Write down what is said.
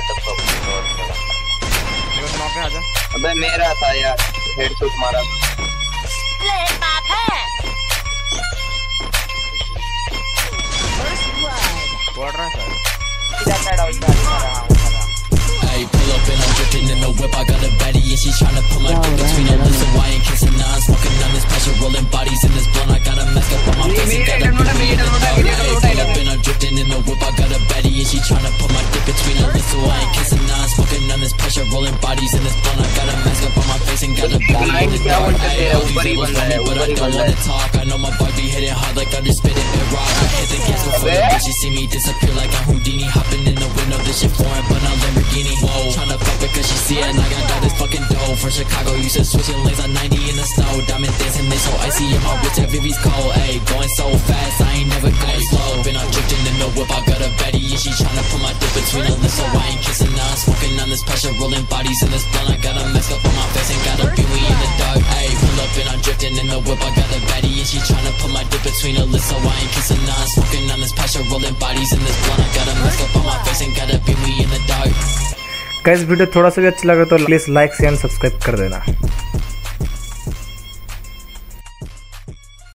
आया था पे आजा। अबे मेरा था यार, हेडशॉट मारा। बाप है। Hey, pull up and I'm dripping in the whip. I got a baddie and she tryna pull my dick between her lips. So I ain't kissing, nah, I'm smoking on this pressure, rolling bodies in this blunt. I got a mask up on my face and got a baby in the car. Hey, pull up and I'm dripping in the whip. I got a baddie and she tryna pull my dick between her lips. So I ain't kissing, nah, I'm smoking on this pressure, rolling bodies in this blunt. I got a mask up on my face and got a baby in the car. Hey, all these girls love me, but I don't wanna talk. I know my vibe be hitting hard like I just spit it and rock. I hit the gas before the bitches see me disappear like I'm Houdini, hopping in the window. This shit foreign, but I'm Lamborghini. Whoa, tryna fuck it cause she see it and I got all this fucking dough. From Chicago, used to switching lanes on 90 in the snow. Diamond dancing, they so icy in my wrist, everybody's cold. Ayy, going so fast, I ain't never going slow. Been on drifting in the whip, I got a baddie and she tryna put my dick between her lips. So I ain't kissing, now I'm smoking on this pressure, rolling bodies in this blunt. I got a mess up on my face and got a beauty in the dark. Ayy, pull up and I'm drifting in the whip, I got a baddie and she tryna put my dick between her lips. So I ain't kissing, now I'm smoking on this pressure, rolling bodies in this blunt. I got a mess up on my face and got a beauty in the dark. Guys video थोड़ा सा भी अच्छा लगा तो please like share subscribe कर देना।